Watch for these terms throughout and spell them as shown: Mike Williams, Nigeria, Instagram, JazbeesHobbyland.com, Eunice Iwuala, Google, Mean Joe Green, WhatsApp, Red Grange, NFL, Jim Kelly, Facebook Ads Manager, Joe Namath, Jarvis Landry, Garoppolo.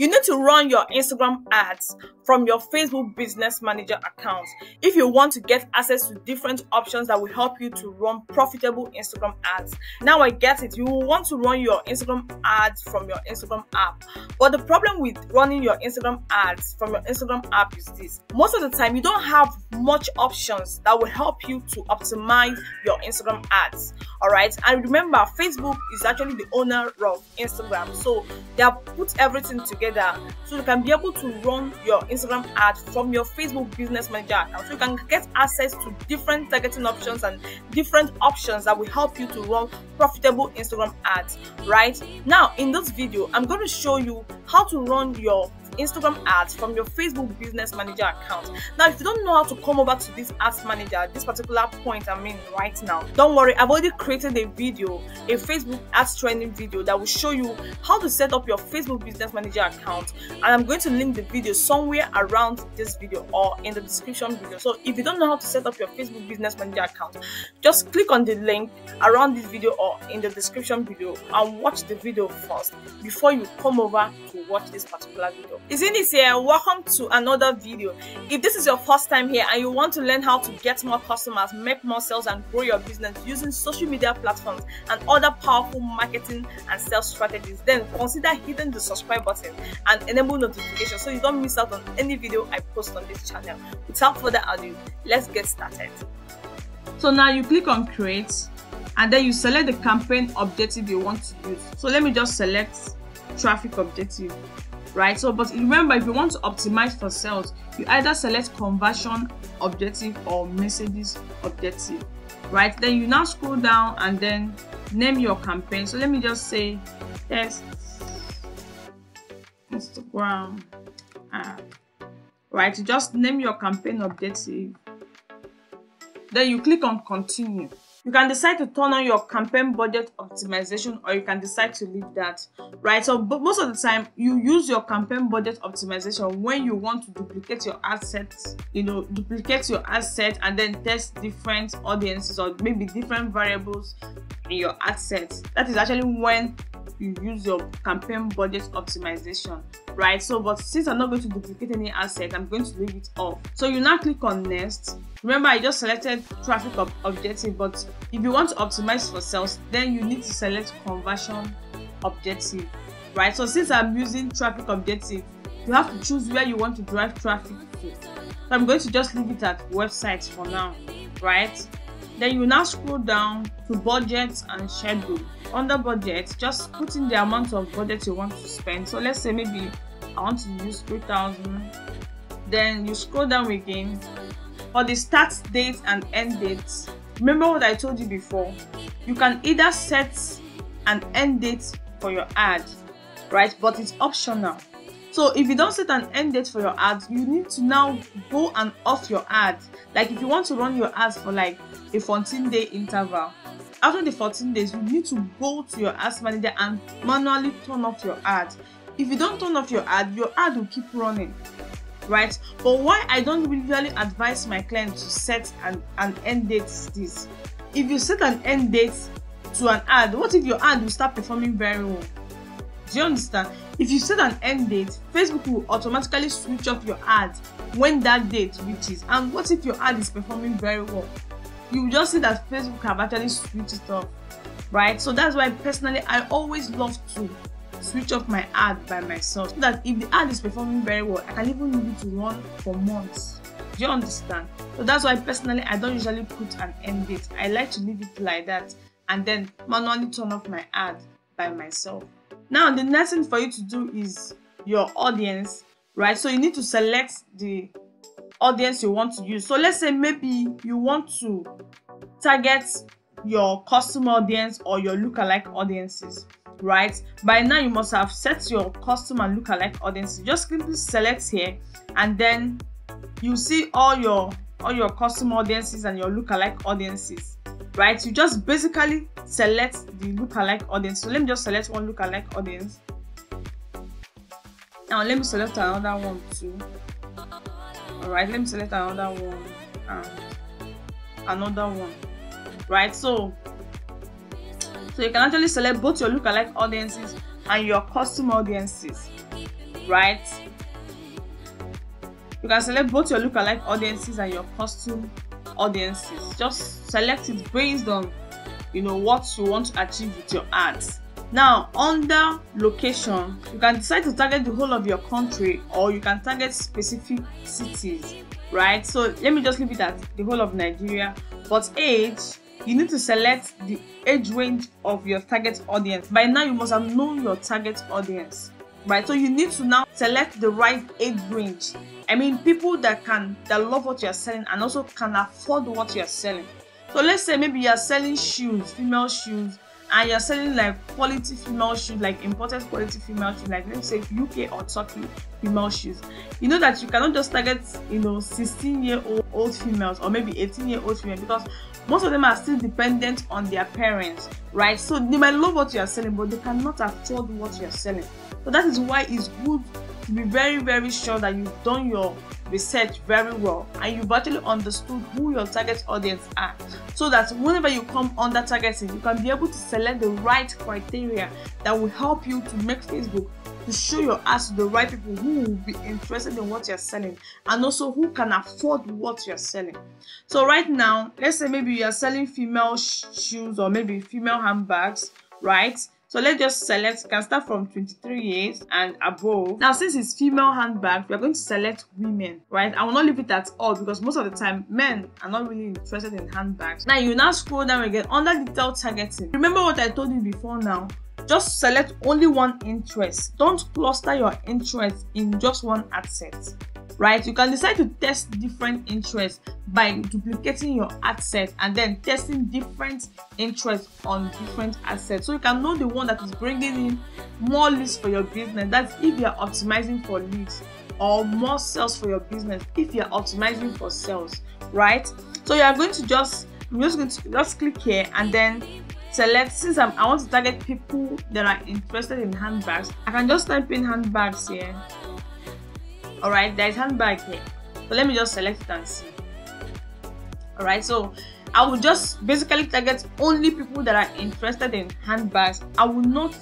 You need to run your Instagram ads from your Facebook Business Manager account if you want to get access to different options that will help you to run profitable Instagram ads. Now I get it. You will want to run your Instagram ads from your Instagram app. But the problem with running your Instagram ads from your Instagram app is this. Most of the time, you don't have much options that will help you to optimize your Instagram ads. All right. And remember, Facebook is actually the owner of Instagram. So they have put everything together, so you can be able to run your Instagram ads from your Facebook Business Manager account. So you can get access to different targeting options and different options that will help you to run profitable Instagram ads. Right now, in this video, I'm going to show you how to run your Instagram ads from your Facebook Business Manager account. Now, if you don't know how to come over to this ads manager, this particular point I'm in right now, don't worry, I've already created a video, a Facebook ads training video that will show you how to set up your Facebook Business Manager account, and I'm going to link the video somewhere around this video or in the description video. So if you don't know how to set up your Facebook Business Manager account, just click on the link around this video or in the description video and watch the video first before you come over to watch this particular video. Isn't it here? Welcome to another video. If this is your first time here and you want to learn how to get more customers, make more sales, and grow your business using social media platforms and other powerful marketing and sales strategies, then consider hitting the subscribe button and enable notifications so you don't miss out on any video I post on this channel. Without further ado, let's get started. So now you click on create and then you select the campaign objective you want to use. So let me just select traffic objective. Right, so but remember, if you want to optimize for sales, you either select conversion objective or messages objective. Right, then you now scroll down and then name your campaign. So let me just say test Instagram app. Right, you just name your campaign objective, then you click on continue. You can decide to turn on your campaign budget optimization, or you can decide to leave that. Right, so but most of the time you use your campaign budget optimization when you want to duplicate your ad set, duplicate your ad set and then test different audiences or maybe different variables in your ad set. That is actually when you use your campaign budget optimization. Right, so but since I'm not going to duplicate any asset, I'm going to leave it off. So you now click on next. Remember, I just selected traffic objective, but if you want to optimize for sales, then you need to select conversion objective. Right, so since I'm using traffic objective, you have to choose where you want to drive traffic to. So I'm going to just leave it at websites for now. Right, then you now scroll down to budget and schedule. Under budget, just put in the amount of budget you want to spend. So let's say maybe I want to use 3,000. Then you scroll down again for the start date and end date. Remember what I told you before, you can either set an end date for your ad, right, but it's optional. So if you don't set an end date for your ads, you need to now go and off your ads. Like if you want to run your ads for like a 14-day interval, after the 14 days, you need to go to your ads manager and manually turn off your ad. If you don't turn off your ad will keep running. Right? But why I don't usually advise my clients to set an end date is this. If you set an end date to an ad, what if your ad will start performing very well? Do you understand? If you set an end date, Facebook will automatically switch off your ad when that date reaches. And what if your ad is performing very well? You will just see that Facebook have actually switched it off. Right, so that's why personally I always love to switch off my ad by myself, so that if the ad is performing very well, I can even need to run for months. Do you understand? So that's why personally I don't usually put an end date. I like to leave it like that and then manually turn off my ad by myself. Now the next thing for you to do is your audience. Right, so you need to select the audience you want to use. So let's say maybe you want to target your customer audience or your lookalike audiences. Right, by now you must have set your customer lookalike audiences. Just simply select here and then you see all your customer audiences and your lookalike audiences. Right, you just basically select the lookalike audience. So let me just select one lookalike audience. Now let me select another one too. Alright, let me select another one and another one. Right, so you can actually select both your lookalike audiences and your customer audiences. right? You can select both your lookalike audiences and your custom audiences. Just select it based on, you know, what you want to achieve with your ads. Now, under location, you can decide to target the whole of your country, or you can target specific cities, right? So let me just leave it at the whole of Nigeria. But age, you need to select the age range of your target audience. By now, you must have known your target audience, right? So you need to now select the right age range. I mean, people that love what you are selling and also can afford what you are selling. So let's say maybe you are selling shoes, female shoes, and you're selling like quality female shoes, like imported quality female shoes, like let's say UK or Turkey female shoes. You know that you cannot just target, you know, 16-year-old females or maybe 18-year-old females, because most of them are still dependent on their parents, right? So they might love what you are selling, but they cannot afford what you are selling. So that is why it's good to be very, very sure that you've done your research very well and you've actually understood who your target audience are, so that whenever you come under targeting, you can be able to select the right criteria that will help you to make Facebook to show your ads to the right people who will be interested in what you're selling and also who can afford what you're selling. So right now, let's say maybe you're selling female shoes or maybe female handbags, right? So let's just select, can start from 23 years and above. Now, since it's female handbag, we are going to select women, right? I will not leave it at all because most of the time, men are not really interested in handbags. Now, you now scroll down again under detailed targeting. Remember what I told you before now? Just select only one interest. Don't cluster your interests in just one ad set, right? You can decide to test different interests by duplicating your ad set and then testing different interests on different assets, so you can know the one that is bringing in more leads for your business. That's if you are optimizing for leads, or more sales for your business if you are optimizing for sales, right? So you are going to just, I'm just going to just click here and then select. Since I want to target people that are interested in handbags, I can just type in handbags here. All right, there's handbag here, so let me just select it and see. All right, so I will just basically target only people that are interested in handbags. I will not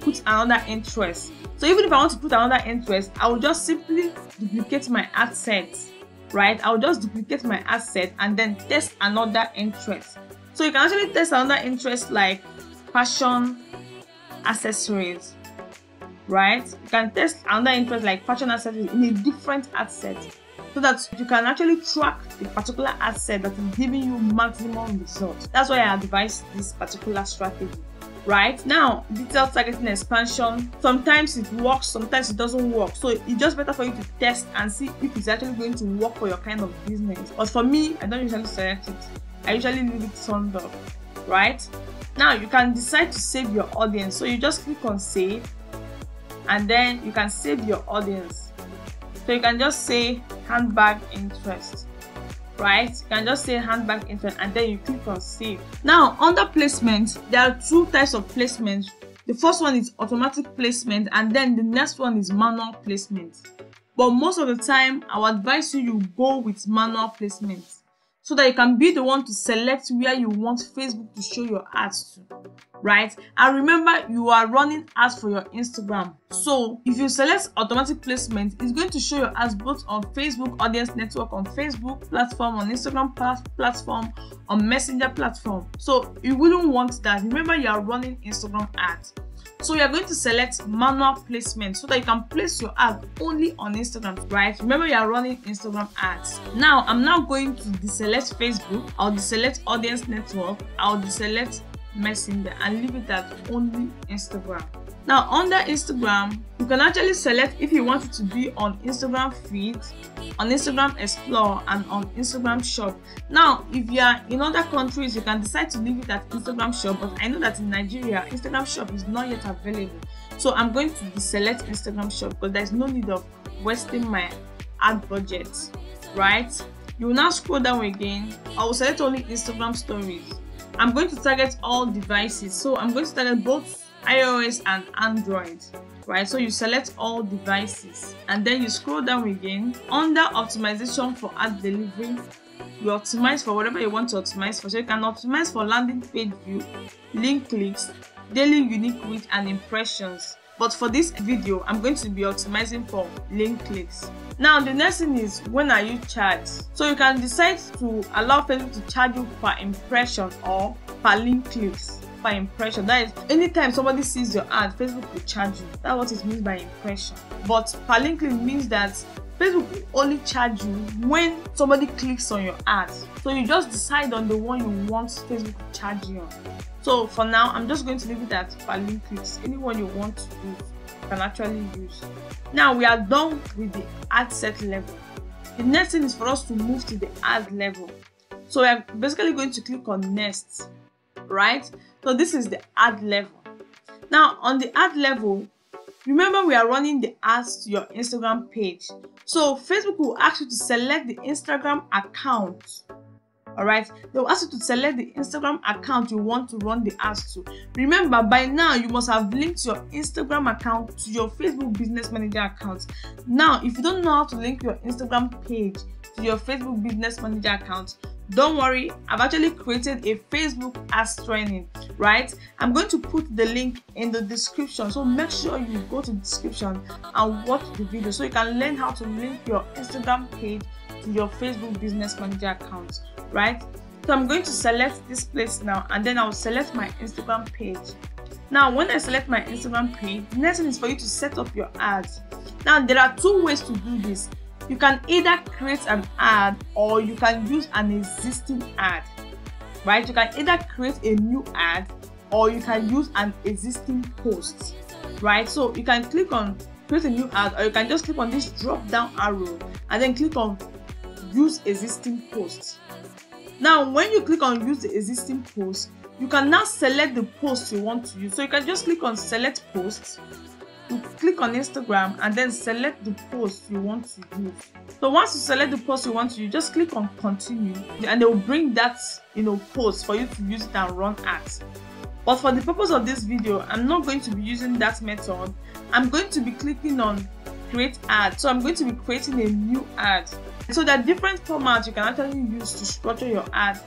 put another interest. So even if I want to put another interest, I will just simply duplicate my ad set, right? I will just duplicate my ad set and then test another interest. So you can actually test another interest like fashion accessories, right? You can test another interest like fashion accessories in a different ad set, so that you can actually track the particular ad set that is giving you maximum results. That's why I advise this particular strategy. Right now, detailed targeting expansion, sometimes it works, sometimes it doesn't work. So it's just better for you to test and see if it's actually going to work for your kind of business. But for me, I don't usually select it. I usually leave it turned off, right? Now you can decide to save your audience. So you just click on save and then you can save your audience. So you can just say handbag interest, right? You can just say handbag interest and then you click on save. Now under placement, there are two types of placements. The first one is automatic placement and then the next one is manual placement. But most of the time, I would advise you go with manual placement, so that you can be the one to select where you want Facebook to show your ads to, right? And remember, you are running ads for your Instagram. So if you select automatic placement, it's going to show your ads both on Facebook audience network, on Facebook platform, on Instagram platform, on Messenger platform. So you wouldn't want that. Remember, you are running Instagram ads. So you are going to select manual placement so that you can place your ad only on Instagram, right? Remember, you are running Instagram ads. Now, I'm now going to deselect Facebook. I'll deselect audience network. I'll deselect Messenger and leave it at only Instagram. Now, under Instagram, you can actually select if you want it to be on Instagram feed, on Instagram Explore, and on Instagram Shop. Now, if you are in other countries, you can decide to leave it at Instagram Shop, but I know that in Nigeria, Instagram Shop is not yet available. So I'm going to deselect Instagram Shop because there's no need of wasting my ad budget, right? You will now scroll down again. I will select only Instagram Stories. I'm going to target all devices. So I'm going to target both iOS and Android, right? So you select all devices and then you scroll down again. Under optimization for ad delivery, you optimize for whatever you want to optimize for. So you can optimize for landing page view, link clicks, daily unique reach and impressions. But for this video, I'm going to be optimizing for link clicks. Now, the next thing is, when are you charged? So you can decide to allow Facebook to charge you per impression or per link clicks. Per impression, that is, anytime somebody sees your ad, Facebook will charge you. That's what it means by impression. But per link click means that Facebook will only charge you when somebody clicks on your ad. So you just decide on the one you want Facebook to charge you on. So for now, I'm just going to leave it at per link clicks. Anyone you want to use, you can actually use. Now we are done with the ad set level. The next thing is for us to move to the ad level. So we are basically going to click on next, right? So this is the ad level. Now on the ad level, remember we are running the ads to your Instagram page. So Facebook will ask you to select the Instagram account. Alright, they will ask you to select the Instagram account you want to run the ads to. Remember, by now you must have linked your Instagram account to your Facebook Business Manager account. Now, if you don't know how to link your Instagram page to your Facebook Business Manager account, don't worry, I've actually created a Facebook ads training, right? I'm going to put the link in the description, so make sure you go to the description and watch the video so you can learn how to link your Instagram page to your Facebook Business Manager account, right? So I'm going to select this place now, and then I'll select my Instagram page. Now when I select my Instagram page, the next thing is for you to set up your ads. Now there are two ways to do this. You can either create an ad or you can use an existing ad, right? You can either create a new ad or you can use an existing post, right? So you can click on create a new ad, or you can just click on this drop down arrow and then click on use existing post. Now when you click on use the existing post, you can now select the post you want to use. So you can just click on select posts, you click on Instagram and then select the post you want to use. So once you select the post you want to use, just click on continue and they will bring that, you know, post for you to use it and run ads. But for the purpose of this video, I'm not going to be using that method. I'm going to be clicking on create ad. So I'm going to be creating a new ad. So there are different formats you can actually use to structure your ad.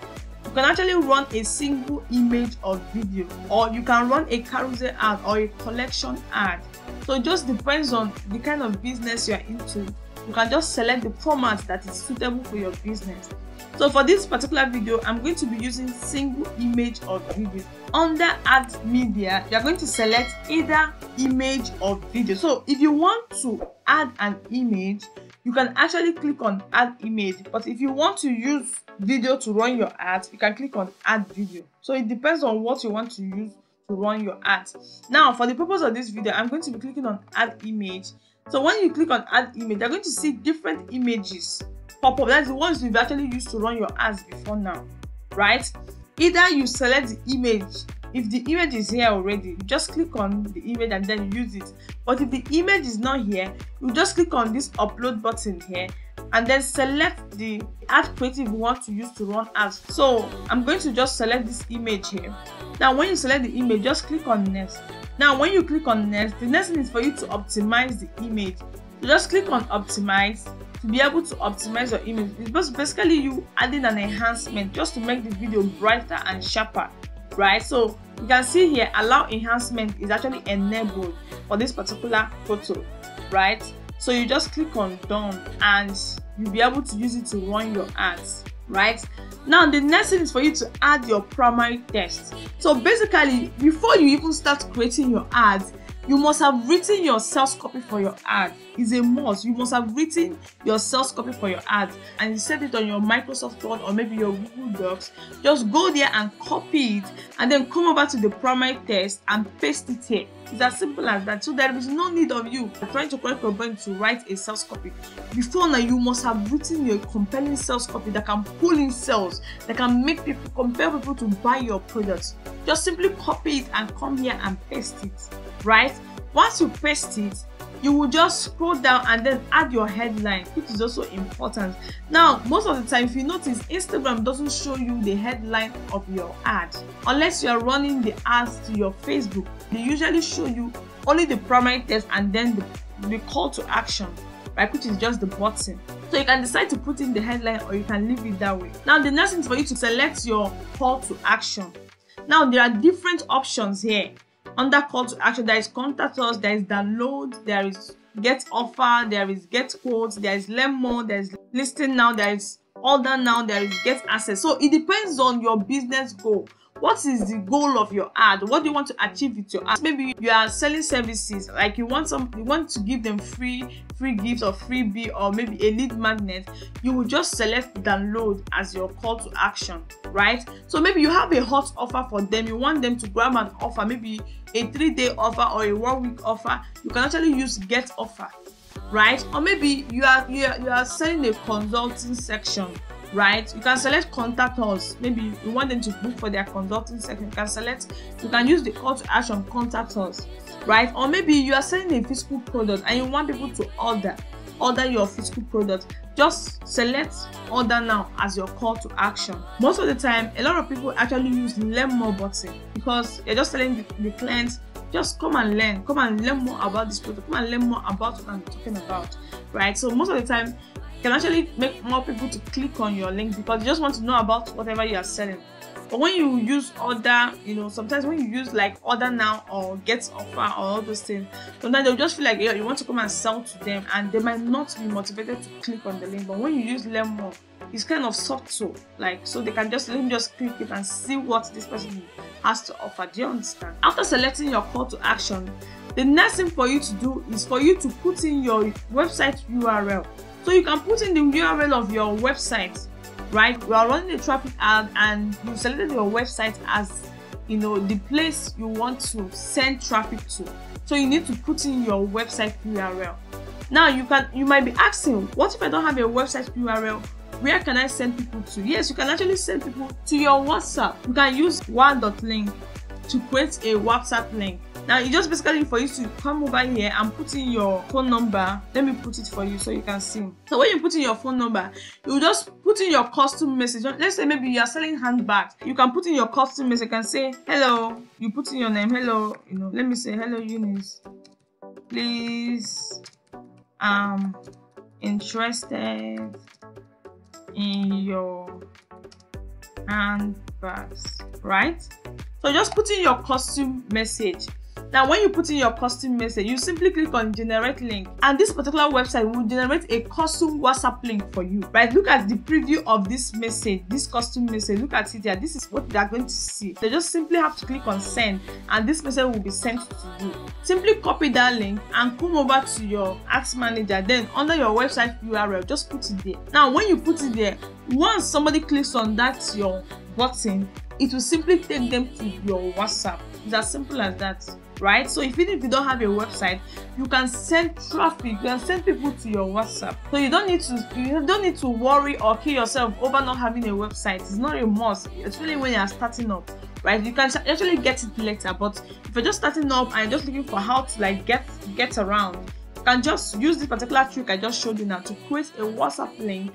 You can actually run a single image or video, or you can run a carousel ad or a collection ad. So it just depends on the kind of business you are into. You can just select the format that is suitable for your business. So for this particular video, I'm going to be using single image or video. Under ad media, you're going to select either image or video. So if you want to add an image, you can actually click on add image, but if you want to use video to run your ads, you can click on add video. So it depends on what you want to use to run your ads. Now for the purpose of this video, I'm going to be clicking on add image. So when you click on add image, you're going to see different images pop up. That's the ones you've actually used to run your ads before now, right? Either you select the image. If the image is here already, just click on the image and then use it. But if the image is not here, you just click on this upload button here and then select the ad creative you want to use to run ads. So I'm going to just select this image here. Now when you select the image, just click on next. Now when you click on next, the next thing is for you to optimize the image. So just click on optimize to be able to optimize your image. It's just basically you adding an enhancement just to make the video brighter and sharper, right? So you can see here, allow enhancement is actually enabled for this particular photo, right? So you just click on done and you'll be able to use it to run your ads, right? Now the next thing is for you to add your primary text. So basically, before you even start creating your ads, you must have written your sales copy for your ad. It's a must. You must have written your sales copy for your ad and you set it on your Microsoft Word or maybe your Google Docs. Just go there and copy it and then come over to the primary text and paste it here. It's as simple as that. So there is no need of you trying to correct your brain to write a sales copy. Before now, you must have written your compelling sales copy that can pull in sales, that can make people, compel people to buy your products. Just simply copy it and come here and paste it, right? Once you paste it, you will just scroll down and then add your headline, which is also important. Now most of the time, if you notice, Instagram doesn't show you the headline of your ad unless you are running the ads to your Facebook. They usually show you only the primary text and then the call to action, right, which is just the button. So you can decide to put in the headline or you can leave it that way. Now the next thing is for you to select your call to action. Now there are different options here. Under call to action, there is contact us, there is download, there is get offer, there is get quotes, there is learn more, there is listing now, there is order now, there is get access. So it depends on your business goal. What is the goal of your ad? What do you want to achieve with your ad? Maybe you are selling services, like you want to give them free gifts or freebie, or maybe a lead magnet. You will just select download as your call to action, right? So maybe you have a hot offer for them. You want them to grab an offer, maybe a 3-day offer or a 1-week offer. You can actually use get offer, right? Or maybe you are selling a consulting section, right? You can select contact us. Maybe you want them to book for their consulting section. You can use the call to action contact us, right? Or maybe you are selling a physical product and you want people to order your physical product. Just select order now as your call to action. Most of the time, a lot of people actually use learn more button because they're just telling the clients, just come and learn more about this product, come and learn more about what I'm talking about, right? So most of the time, can actually make more people to click on your link because you just want to know about whatever you are selling. But when you use order, sometimes when you use like order now or get offer or all those things, sometimes they'll just feel like you want to come and sell to them, and they might not be motivated to click on the link. But when you use learn more, it's kind of subtle, so they can just click it and see what this person has to offer. Do you understand? After selecting your call to action, the next thing for you to do is for you to put in your website URL. So you can put in the URL of your website, right? We are running a traffic ad and you selected your website as, the place you want to send traffic to. So you need to put in your website URL. Now you might be asking, what if I don't have a website URL? Where can I send people to? Yes, you can actually send people to your WhatsApp. You can use one.link to create a WhatsApp link. Now it's just basically for you to come over here and put in your phone number. Let me put it for you so you can see. So when you put in your phone number, you just put in your custom message. Let's say maybe you are selling handbags. You can put in your custom message. You can say hello. You put in your name. Hello. Let me say hello, Eunice. Please, I'm interested in your handbags. Right. So just put in your custom message. Now, when you put in your custom message, you simply click on generate link, and this particular website will generate a custom WhatsApp link for you, right? Look at the preview of this message, this custom message. Look at it here. This is what they are going to see. They just simply have to click on send, and this message will be sent to you. Simply copy that link and come over to your Ads Manager. Then under your website URL, just put it there. Now, when you put it there, once somebody clicks on that your button, it will simply take them to your WhatsApp. It's as simple as that, right? So if you don't have a website, you can send traffic, you can send people to your WhatsApp. So you don't need to worry or kill yourself over not having a website. It's not a must, especially when you are starting up, right? You can actually get it later, but if you're just starting up and you're just looking for how to get around, you can just use this particular trick I just showed you now to create a WhatsApp link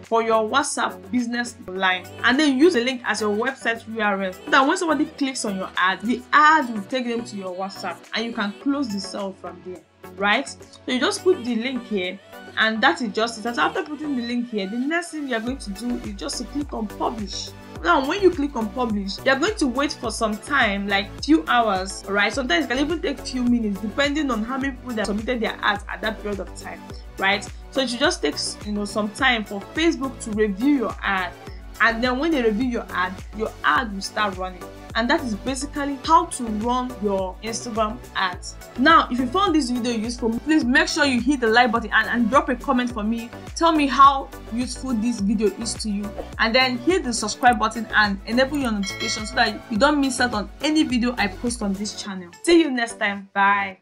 for your WhatsApp business line, and then use the link as your website URL. So that when somebody clicks on your ad, the ad will take them to your WhatsApp, and you can close the sale from there, right? So you just put the link here, and that is just it. And after putting the link here, the next thing you are going to do is just to click on publish. Now, when you click on publish, you are going to wait for some time, like few hours, right? Sometimes it can even take few minutes, depending on how many people that submitted their ads at that period of time, right? So it should just take some time for Facebook to review your ad, and then when they review your ad will start running. And that is basically how to run your Instagram ads. Now, if you found this video useful, please make sure you hit the like button and drop a comment for me. Tell me how useful this video is to you. And then hit the subscribe button and enable your notifications so that you don't miss out on any video I post on this channel. See you next time. Bye.